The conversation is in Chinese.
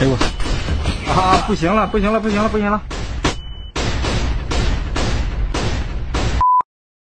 哎呦，啊，不行了，不行了，不行了，不行了！